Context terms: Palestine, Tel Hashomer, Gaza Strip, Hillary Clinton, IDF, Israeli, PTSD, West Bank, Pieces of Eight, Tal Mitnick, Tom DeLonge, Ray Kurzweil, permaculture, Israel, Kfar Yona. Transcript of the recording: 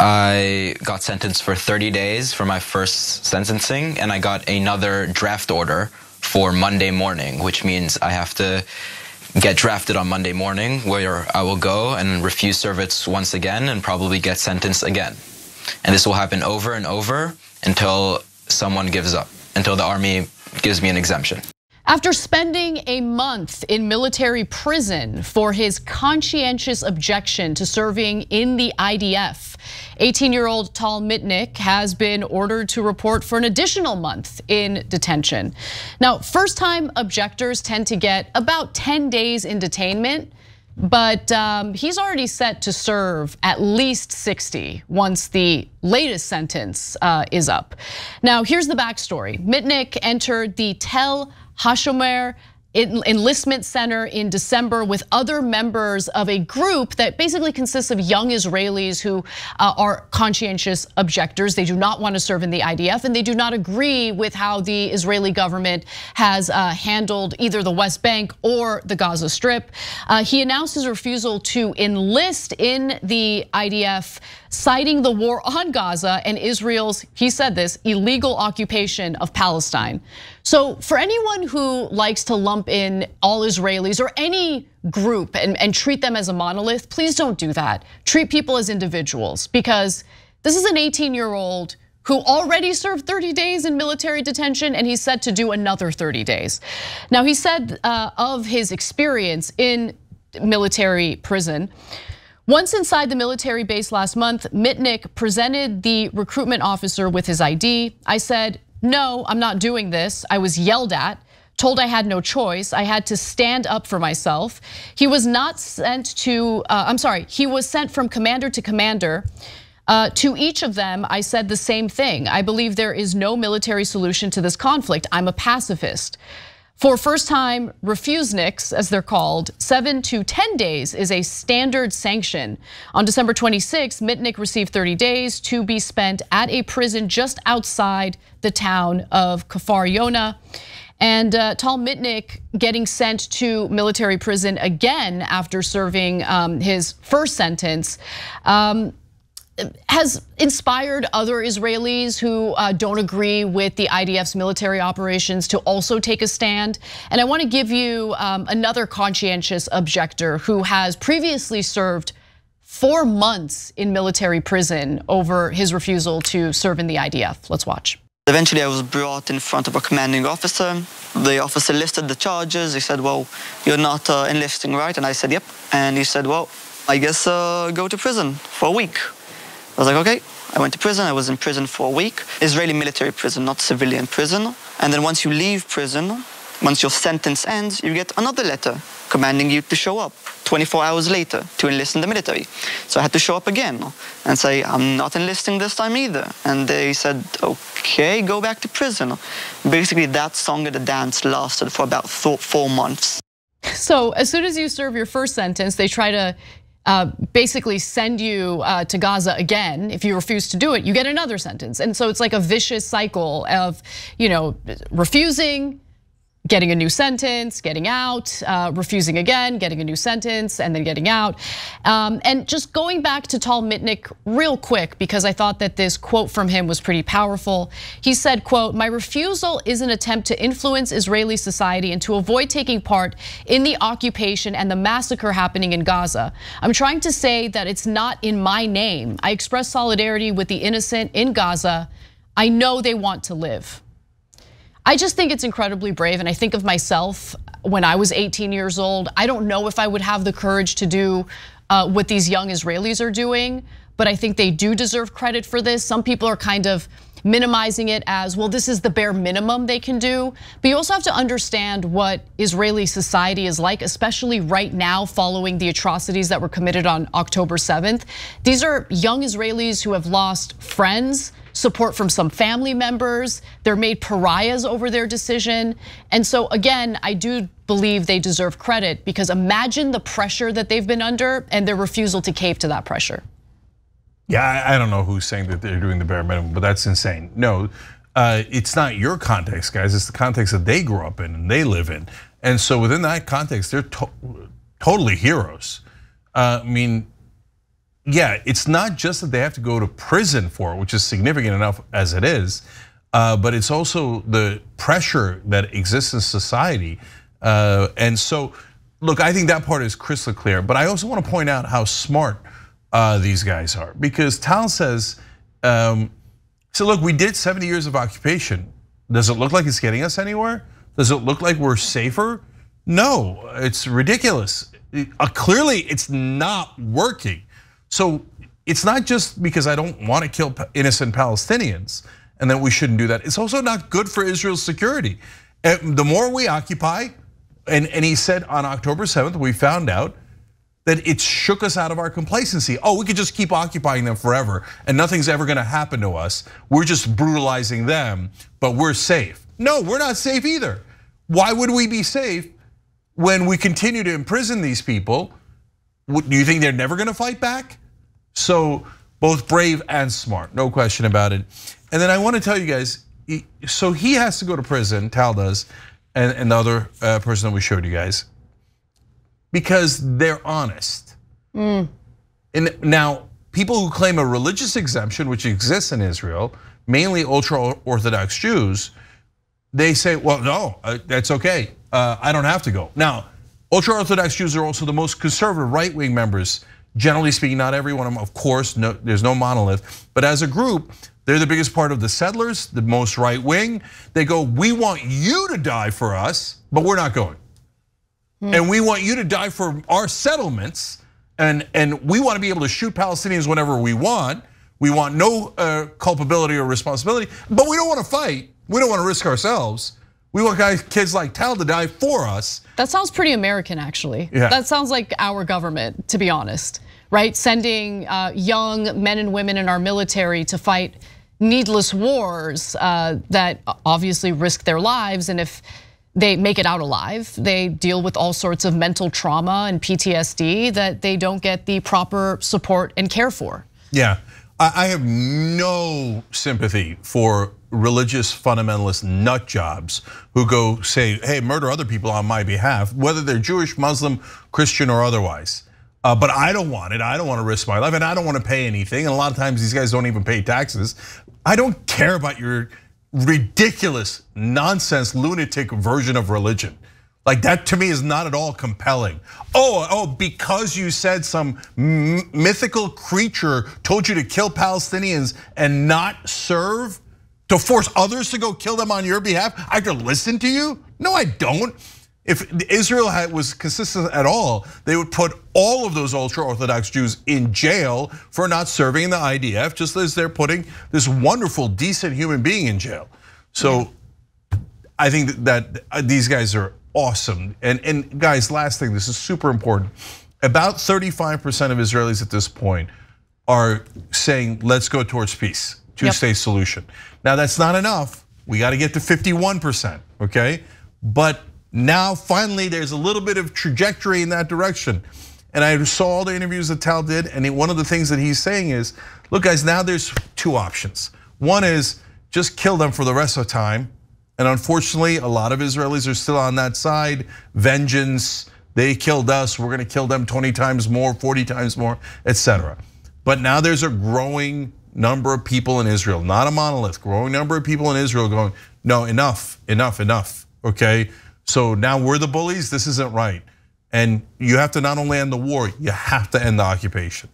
I got sentenced for 30 days for my first sentencing, and I got another draft order for Monday morning, which means I have to get drafted on Monday morning, where I will go and refuse service once again and probably get sentenced again. And this will happen over and over until someone gives up, until the army gives me an exemption. After spending a month in military prison for his conscientious objection to serving in the IDF, 18-year-old Tal Mitnick has been ordered to report for an additional month in detention. Now, first-time objectors tend to get about 10 days in detainment, but he's already set to serve at least 60 once the latest sentence is up. Now, here's the backstory. Mitnick entered the Tel Hashomer Enlistment Center in December with other members of a group that basically consists of young Israelis who are conscientious objectors. They do not want to serve in the IDF, and they do not agree with how the Israeli government has handled either the West Bank or the Gaza Strip. He announced his refusal to enlist in the IDF, citing the war on Gaza and Israel's, he said this, illegal occupation of Palestine. So for anyone who likes to lump in all Israelis or any group and treat them as a monolith, please don't do that. Treat people as individuals, because this is an 18-year-old who already served 30 days in military detention, and he's set to do another 30 days. Now, he said of his experience in military prison, once inside the military base last month, Mitnick presented the recruitment officer with his ID. I said, "No, I'm not doing this." I was yelled at, told I had no choice. I had to stand up for myself. He was not sent to, he was sent from commander to commander. To each of them, I said the same thing. I believe there is no military solution to this conflict. I'm a pacifist. For first-time refuseniks, as they're called, 7 to 10 days is a standard sanction. On December 26, Mitnick received 30 days to be spent at a prison just outside the town of Kfar Yona. And Tal Mitnick getting sent to military prison again after serving his first sentence has inspired other Israelis who don't agree with the IDF's military operations to also take a stand. And I want to give you another conscientious objector who has previously served 4 months in military prison over his refusal to serve in the IDF. Let's watch. Eventually, I was brought in front of a commanding officer. The officer listed the charges. He said, "Well, you're not enlisting, right?" And I said, "Yep." And he said, "Well, I guess go to prison for a week." I was like, okay. I went to prison. I was in prison for a week. Israeli military prison, not civilian prison. And then once you leave prison, once your sentence ends, you get another letter commanding you to show up 24 hours later to enlist in the military. So I had to show up again and say, "I'm not enlisting this time either." And they said, okay, go back to prison. Basically, that song and the dance lasted for about 4 months. So as soon as you serve your first sentence, they try to basically send you to Gaza again. If you refuse to do it, you get another sentence. And so it's like a vicious cycle of, you know, refusing, getting a new sentence, getting out, refusing again, getting a new sentence, and then getting out. And just going back to Tal Mitnick real quick, because I thought that this quote from him was pretty powerful. He said, quote, "My refusal is an attempt to influence Israeli society and to avoid taking part in the occupation and the massacre happening in Gaza. I'm trying to say that it's not in my name. I express solidarity with the innocent in Gaza. I know they want to live." I just think it's incredibly brave, and I think of myself when I was 18 years old. I don't know if I would have the courage to do what these young Israelis are doing, but I think they do deserve credit for this. Some people are kind of minimizing it as, well, this is the bare minimum they can do. But you also have to understand what Israeli society is like, especially right now following the atrocities that were committed on October 7th. These are young Israelis who have lost friends, support from some family members. They're made pariahs over their decision. And so again, I do believe they deserve credit, because imagine the pressure that they've been under and their refusal to cave to that pressure. Yeah, I don't know who's saying that they're doing the bare minimum, but that's insane. No, it's not your context, guys. It's the context that they grew up in and they live in. And so within that context, they're totally heroes. I mean, yeah, it's not just that they have to go to prison for it, which is significant enough as it is, but it's also the pressure that exists in society. And so, look, I think that part is crystal clear, but I also want to point out how smart these guys are, because Tal says, so look, we did 70 years of occupation. Does it look like it's getting us anywhere? Does it look like we're safer? No, it's ridiculous. Clearly, it's not working. So it's not just because I don't want to kill innocent Palestinians and that we shouldn't do that. It's also not good for Israel's security. And the more we occupy, and he said on October 7th, we found out that it shook us out of our complacency. Oh, we could just keep occupying them forever and nothing's ever gonna happen to us. We're just brutalizing them, but we're safe. No, we're not safe either. Why would we be safe when we continue to imprison these people? Do you think they're never gonna fight back? So both brave and smart, no question about it. And then I wanna tell you guys, so he has to go to prison, Tal does, and the other person that we showed you guys, because they're honest. And now, people who claim a religious exemption, which exists in Israel, mainly ultra-Orthodox Jews, they say, well, no, that's okay, I don't have to go. Now, ultra-Orthodox Jews are also the most conservative right-wing members, generally speaking, not every one of them, of course, no, there's no monolith, but as a group, they're the biggest part of the settlers, the most right-wing. They go, we want you to die for us, but we're not going. And we want you to die for our settlements, and we want to be able to shoot Palestinians whenever we want. We want no culpability or responsibility, but we don't want to fight. We don't want to risk ourselves. We want guys, kids like Tal to die for us. That sounds pretty American, actually. Yeah. That sounds like our government, to be honest, right? Sending young men and women in our military to fight needless wars that obviously risk their lives, and if they make it out alive, they deal with all sorts of mental trauma and PTSD that they don't get the proper support and care for. Yeah, I have no sympathy for religious fundamentalist nut jobs who go say, hey, murder other people on my behalf, whether they're Jewish, Muslim, Christian, or otherwise. But I don't want it, I don't want to risk my life, and I don't want to pay anything. And a lot of times these guys don't even pay taxes. I don't care about your ridiculous, nonsense, lunatic version of religion. Like that to me is not at all compelling. Oh, because you said some mythical creature told you to kill Palestinians and not serve, to force others to go kill them on your behalf, I have to listen to you? No, I don't. If Israel was consistent at all, they would put all of those ultra-Orthodox Jews in jail for not serving in the IDF, just as they're putting this wonderful, decent human being in jail. So I think that these guys are awesome. And guys, last thing, this is super important. About 35% of Israelis at this point are saying, let's go towards peace, two-state solution. Now that's not enough. We gotta get to 51%, okay? But now, finally, there's a little bit of trajectory in that direction. And I saw all the interviews that Tal did, and one of the things that he's saying is, look guys, now there's two options. One is just kill them for the rest of the time. And unfortunately, a lot of Israelis are still on that side. Vengeance, they killed us, we're gonna kill them 20 times more, 40 times more, etc. But now there's a growing number of people in Israel, not a monolith, growing number of people in Israel going, no, enough, enough, enough, okay? So now we're the bullies, this isn't right. And you have to not only end the war, you have to end the occupation.